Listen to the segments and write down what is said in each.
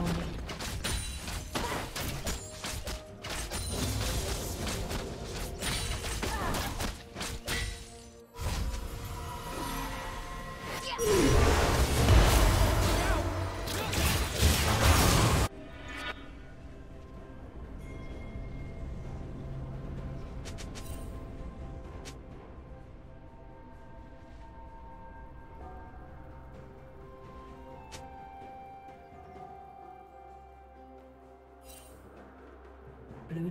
destroyed. Blue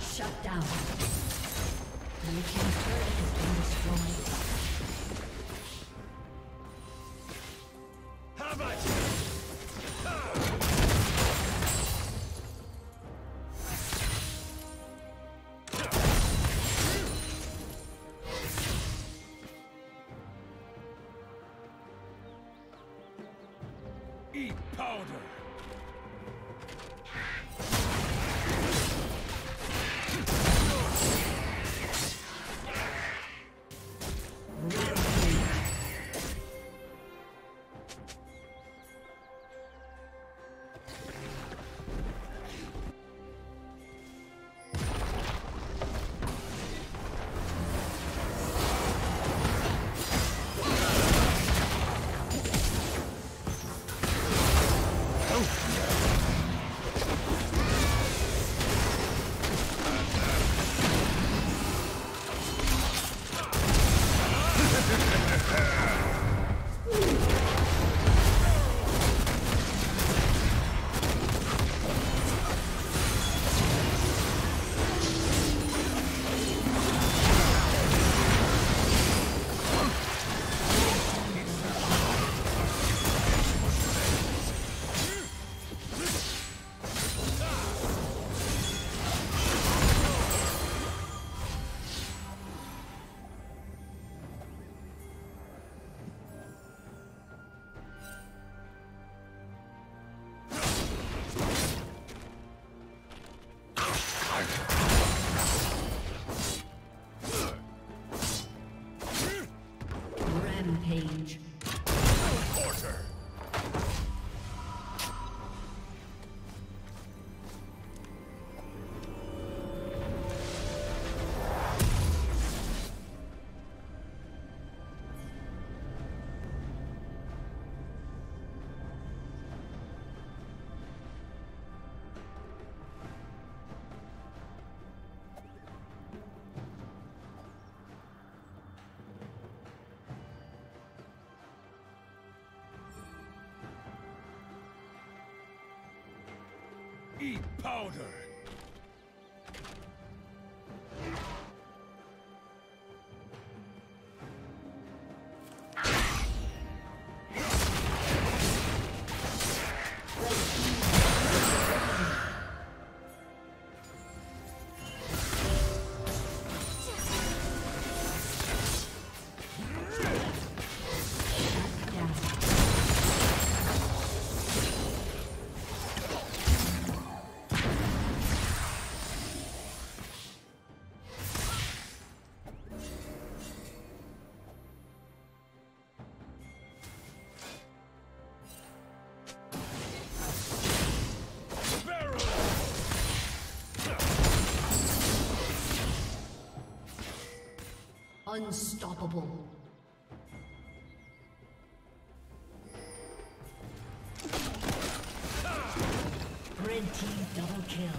Shut down. Blue team's turret has been destroyed. How about you? Powder! Eat powder! Unstoppable. Red team double kill.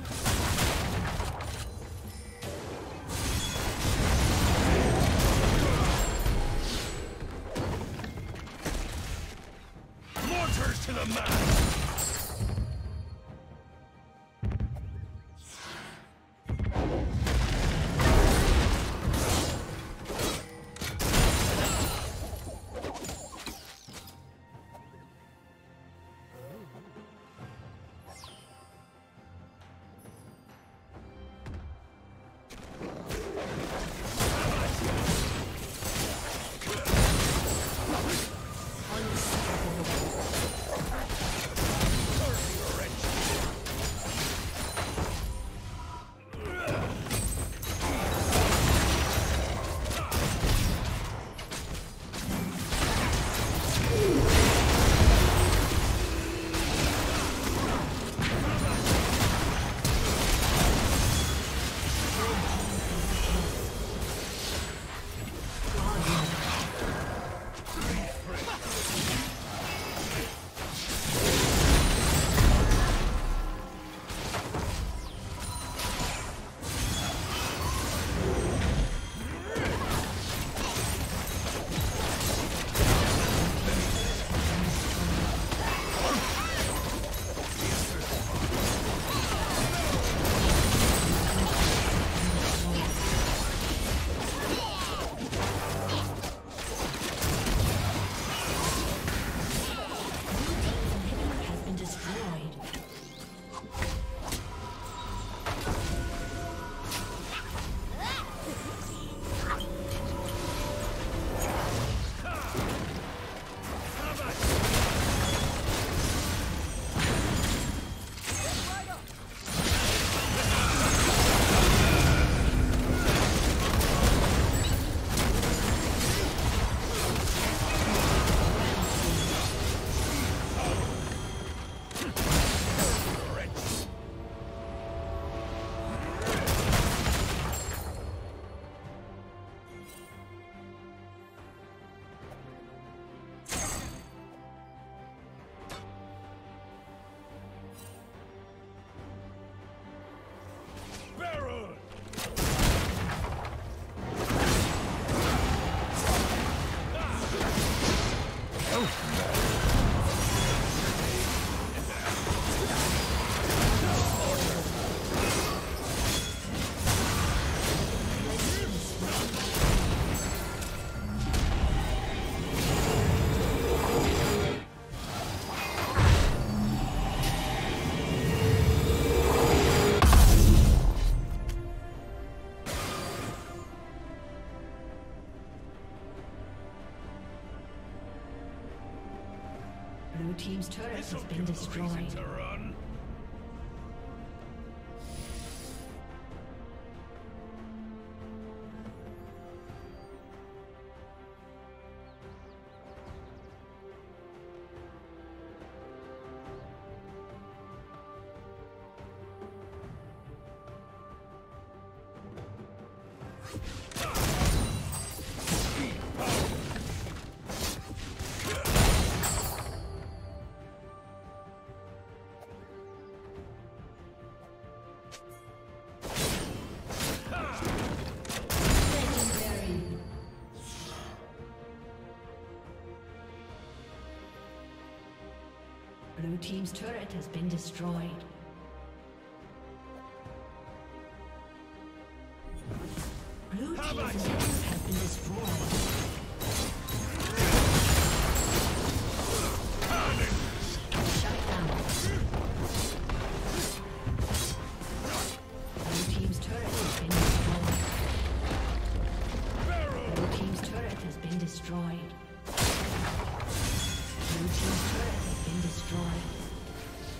turret has been destroyed. Blue team's turret has been destroyed. Blue team's turret has been destroyed.